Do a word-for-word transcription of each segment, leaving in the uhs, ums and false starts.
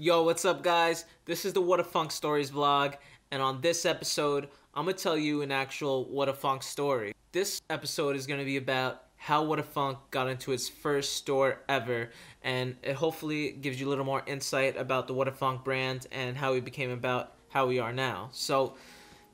Yo, what's up guys? This is the Whadafunk Stories vlog, and on this episode, I'm gonna tell you an actual Whadafunk story. This episode is gonna be about how Whadafunk got into its first store ever, and it hopefully gives you a little more insight about the Whadafunk brand and how we became about how we are now. So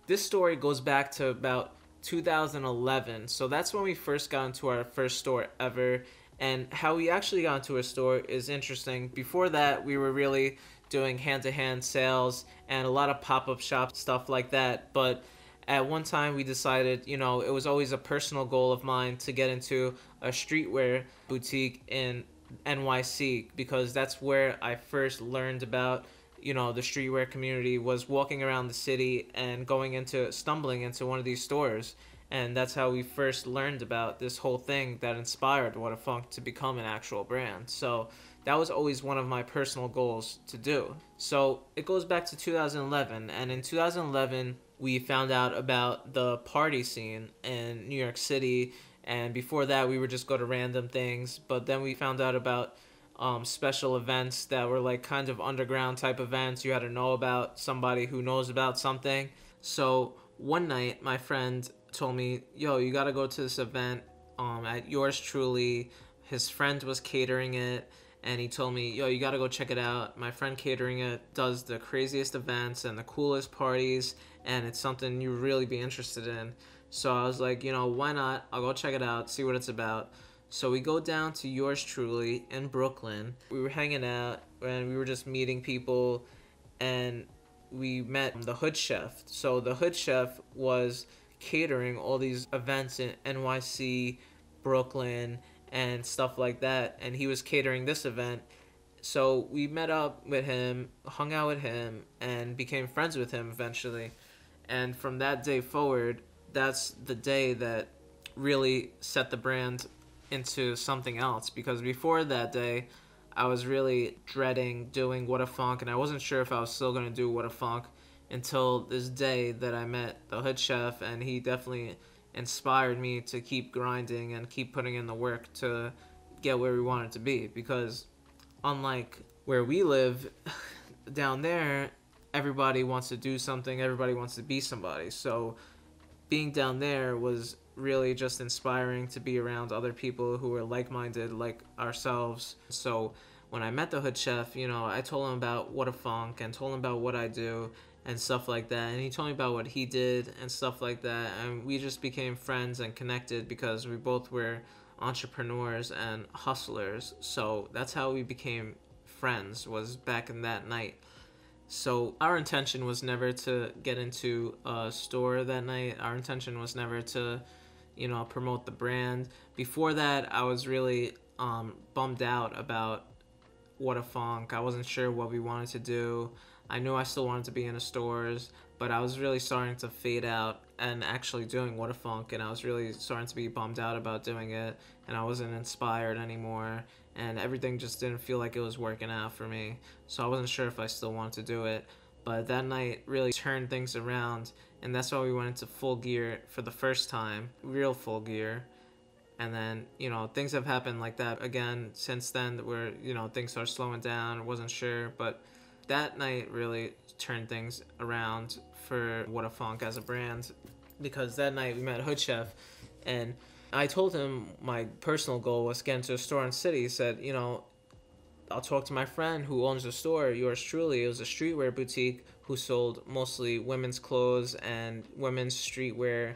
this story goes back to about two thousand eleven, so that's when we first got into our first store ever. And how we actually got into a store is interesting. Before that, we were really doing hand-to-hand sales and a lot of pop-up shop stuff like that. But at one time, we decided, you know, it was always a personal goal of mine to get into a streetwear boutique in N Y C, because that's where I first learned about, you know, the streetwear community, was walking around the city and going into, stumbling into one of these stores. And that's how we first learned about this whole thing that inspired Whadafunk to become an actual brand. So that was always one of my personal goals to do. So it goes back to two thousand eleven, and in two thousand eleven we found out about the party scene in New York City, and before that we would just go to random things, but then we found out about um, special events that were like kind of underground type events. You had to know about somebody who knows about something. So one night my friend told me, yo, you gotta go to this event um, at Yours Truly. His friend was catering it, and he told me, yo, you gotta go check it out. My friend catering it does the craziest events and the coolest parties, and it's something you really be interested in. So I was like, you know, why not? I'll go check it out, see what it's about. So we go down to Yours Truly in Brooklyn. We were hanging out, and we were just meeting people, and we met the Hood Chef. So the Hood Chef was catering all these events in N Y C, Brooklyn, and stuff like that, and he was catering this event. So we met up with him, hung out with him, and became friends with him eventually. And from that day forward, that's the day that really set the brand into something else, because before that day I was really dreading doing Whadafunk, and I wasn't sure if I was still going to do Whadafunk until this day that I met the Hood Chef, and he definitely inspired me to keep grinding and keep putting in the work to get where we wanted to be. Because unlike where we live, down there, everybody wants to do something, everybody wants to be somebody. So being down there was really just inspiring to be around other people who were like-minded like ourselves. So when I met the Hood Chef, you know, I told him about Whadafunk and told him about what I do and stuff like that, and he told me about what he did and stuff like that, and we just became friends and connected because we both were entrepreneurs and hustlers. So that's how we became friends, was back in that night. So our intention was never to get into a store that night. Our intention was never to, you know, promote the brand. Before that, I was really um, bummed out about Whadafunk. I wasn't sure what we wanted to do. I knew I still wanted to be in the stores, but I was really starting to fade out and actually doing Whadafunk, and I was really starting to be bummed out about doing it, and I wasn't inspired anymore, and everything just didn't feel like it was working out for me. So I wasn't sure if I still wanted to do it, but that night really turned things around, and that's why we went into full gear for the first time, real full gear. And then, you know, things have happened like that again since then, where, you know, things are slowing down, wasn't sure, but that night really turned things around for Whadafunk as a brand, because that night we met Hood Chef, and I told him my personal goal was to get into a store in the city. He said, you know, I'll talk to my friend who owns the store, Yours Truly. It was a streetwear boutique who sold mostly women's clothes and women's streetwear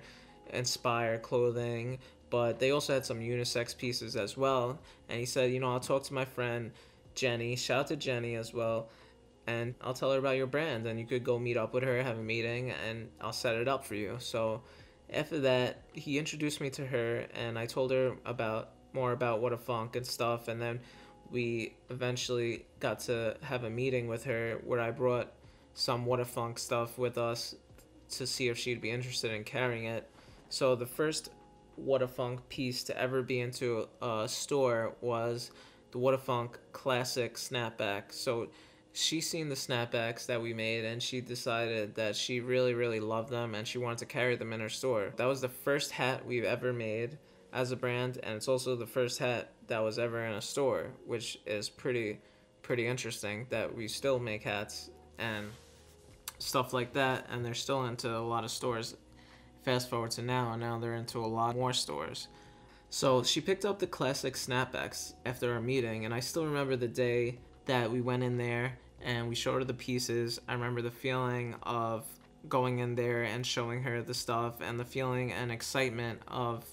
inspired clothing, but they also had some unisex pieces as well. And he said, you know, I'll talk to my friend Jenny, shout out to Jenny as well, and I'll tell her about your brand, and you could go meet up with her, have a meeting, and I'll set it up for you. So after that, he introduced me to her, and I told her about more about Whadafunk and stuff, and then we eventually got to have a meeting with her where I brought some Whadafunk stuff with us to see if she'd be interested in carrying it. So the first Whadafunk piece to ever be into a store was the Whadafunk Classic Snapback. So she seen the snapbacks that we made, and she decided that she really, really loved them, and she wanted to carry them in her store. That was the first hat we've ever made as a brand, and it's also the first hat that was ever in a store, which is pretty pretty interesting that we still make hats and stuff like that, and they're still into a lot of stores. Fast forward to now, and now they're into a lot more stores. So she picked up the classic snapbacks after our meeting, and I still remember the day that we went in there and we showed her the pieces. I remember the feeling of going in there and showing her the stuff, and the feeling and excitement of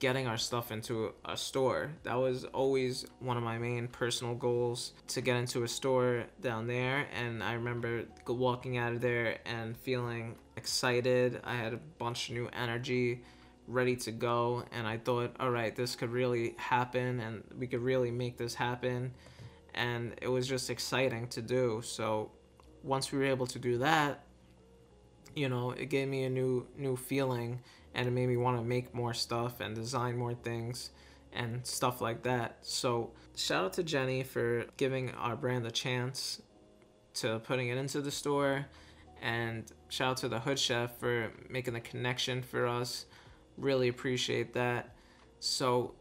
getting our stuff into a store. That was always one of my main personal goals, to get into a store down there. And I remember walking out of there and feeling excited. I had a bunch of new energy, ready to go, and I thought, all right, this could really happen, and we could really make this happen. And it was just exciting to do. So once we were able to do that, you know, it gave me a new new feeling, and it made me want to make more stuff and design more things and stuff like that. So shout out to Jenny for giving our brand a chance to putting it into the store, and shout out to the Hood Chef for making the connection for us. Really appreciate that. So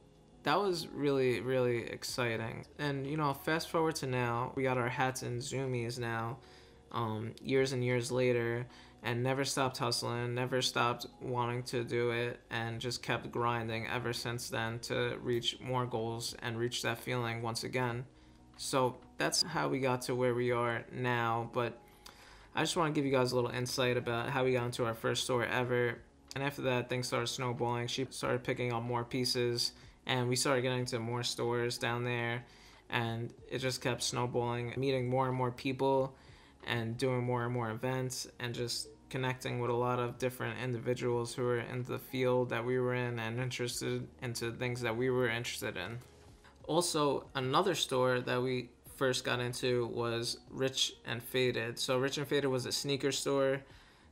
that was really, really exciting. And, you know, fast forward to now, we got our hats in Zoomies now, um, years and years later, and never stopped hustling, never stopped wanting to do it, and just kept grinding ever since then to reach more goals and reach that feeling once again. So that's how we got to where we are now, but I just want to give you guys a little insight about how we got into our first store ever. And after that, things started snowballing. She started picking up more pieces, and we started getting to more stores down there, and it just kept snowballing, meeting more and more people and doing more and more events and just connecting with a lot of different individuals who were in the field that we were in and interested into things that we were interested in. Also, another store that we first got into was Rich and Faded. So Rich and Faded was a sneaker store.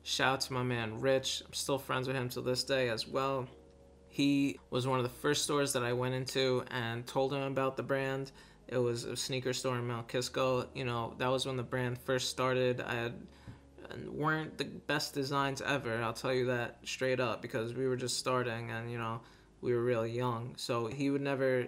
Shout out to my man Rich. I'm still friends with him to this day as well. He was one of the first stores that I went into and told him about the brand. It was a sneaker store in Mount Kisco. You know, that was when the brand first started. I had, weren't the best designs ever, I'll tell you that straight up, because we were just starting and, you know, we were really young. So he would never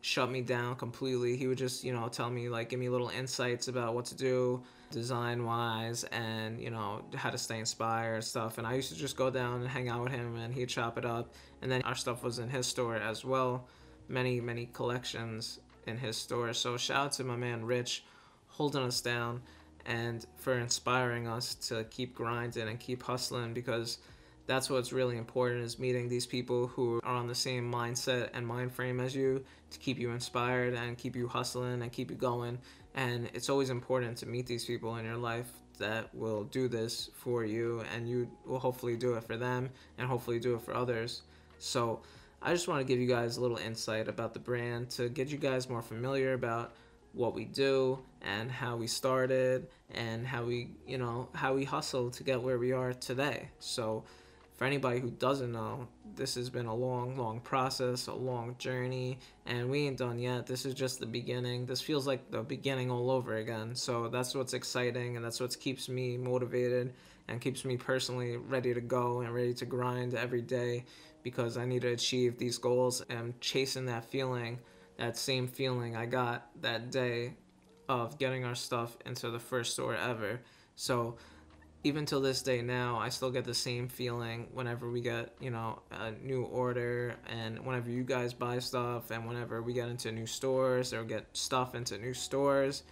shut me down completely. He would just, you know, tell me, like, give me little insights about what to do design-wise and, you know, how to stay inspired and stuff. And I used to just go down and hang out with him, and he'd chop it up. And then our stuff was in his store as well. Many, many collections in his store. So shout out to my man Rich holding us down and for inspiring us to keep grinding and keep hustling, because that's what's really important, is meeting these people who are on the same mindset and mind frame as you to keep you inspired and keep you hustling and keep you going. And it's always important to meet these people in your life that will do this for you, and you will hopefully do it for them and hopefully do it for others. So I just want to give you guys a little insight about the brand to get you guys more familiar about what we do and how we started and how we, you know, how we hustled to get where we are today. So for anybody who doesn't know, this has been a long, long process, a long journey, and we ain't done yet. This is just the beginning. This feels like the beginning all over again. So that's what's exciting, and that's what keeps me motivated and keeps me personally ready to go and ready to grind every day, because I need to achieve these goals and chasing that feeling, that same feeling I got that day of getting our stuff into the first store ever. So even till this day now, I still get the same feeling whenever we get, you know, a new order, and whenever you guys buy stuff, and whenever we get into new stores or get stuff into new stores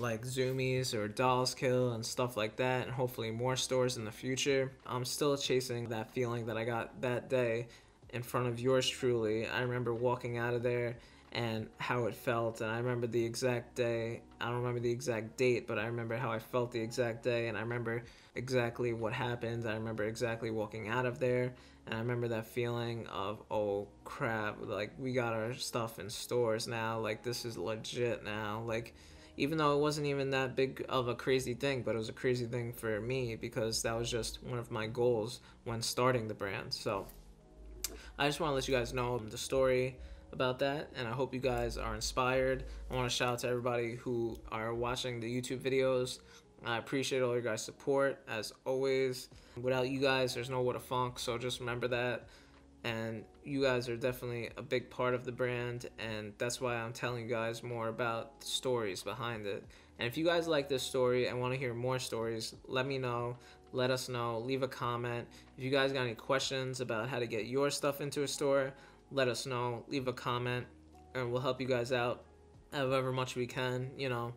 like Zoomies or Dolls Kill and stuff like that, and hopefully more stores in the future. I'm still chasing that feeling that I got that day in front of Yours Truly. I remember walking out of there and how it felt, and I remember the exact day. I don't remember the exact date, but I remember how I felt the exact day, and I remember exactly what happened. I remember exactly walking out of there, and I remember that feeling of, oh crap, like, we got our stuff in stores now, like, this is legit now. Like, even though it wasn't even that big of a crazy thing, but it was a crazy thing for me, because that was just one of my goals when starting the brand. So I just want to let you guys know the story about that, and I hope you guys are inspired. I want to shout out to everybody who are watching the YouTube videos. I appreciate all your guys' support as always. Without you guys, there's no Whadafunk, so just remember that. and you guys are definitely a big part of the brand, and that's why I'm telling you guys more about the stories behind it. And if you guys like this story and want to hear more stories, let me know, let us know, leave a comment. If you guys got any questions about how to get your stuff into a store, let us know, leave a comment, and we'll help you guys out however much we can, you know.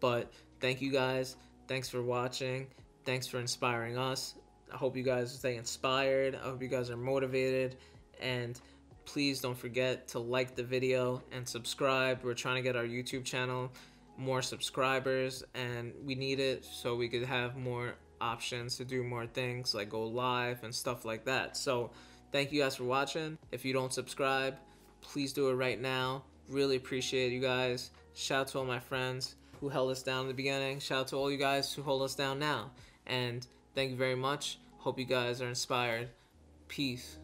But thank you guys, thanks for watching, thanks for inspiring us. I hope you guys stay inspired, I hope you guys are motivated, and please don't forget to like the video and subscribe. We're trying to get our YouTube channel more subscribers, and we need it so we could have more options to do more things like go live and stuff like that. So thank you guys for watching. If you don't subscribe, please do it right now. Really appreciate you guys. Shout out to all my friends who held us down in the beginning. Shout out to all you guys who hold us down now. And thank you very much. Hope you guys are inspired. Peace.